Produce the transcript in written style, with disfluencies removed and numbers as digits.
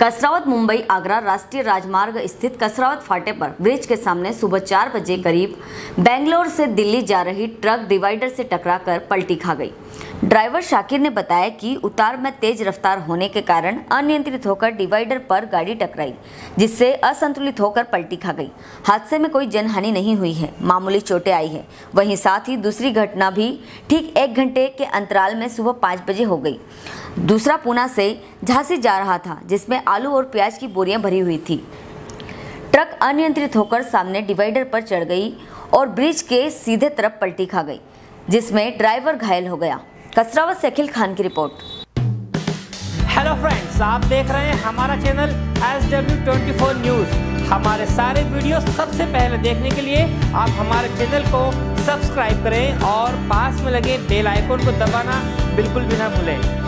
कसरावद मुंबई आगरा राष्ट्रीय राजमार्ग स्थित कसरावद फाटे पर ब्रिज के सामने सुबह 4 बजे करीब बेंगलोर से दिल्ली जा रही ट्रक डिवाइडर से टकराकर पलटी खा गई। ड्राइवर शाकिर ने बताया कि उतार में तेज रफ्तार होने के कारण अनियंत्रित होकर डिवाइडर पर गाड़ी टकराई, जिससे असंतुलित होकर पलटी खा गई। हादसे में कोई जनहानि नहीं हुई है, मामूली चोटें आई है। वहीं साथ ही दूसरी घटना भी ठीक 1 घंटे के अंतराल में सुबह 5 बजे हो गई। दूसरा पूना से झांसी जा रहा था, जिसमें आलू और प्याज की बोरियां भरी हुई थी। ट्रक अनियंत्रित होकर सामने डिवाइडर पर चढ़ गई और ब्रिज के सीधे तरफ पलटी खा गई, जिसमें ड्राइवर घायल हो गया। कसरावद से अखिल खान की रिपोर्ट। हेलो फ्रेंड्स, आप देख रहे हैं हमारा चैनल SW 24 न्यूज। हमारे सारे वीडियो सबसे पहले देखने के लिए आप हमारे चैनल को सब्सक्राइब करें और पास में लगे बेल आइकन को दबाना बिल्कुल भी ना भूलें।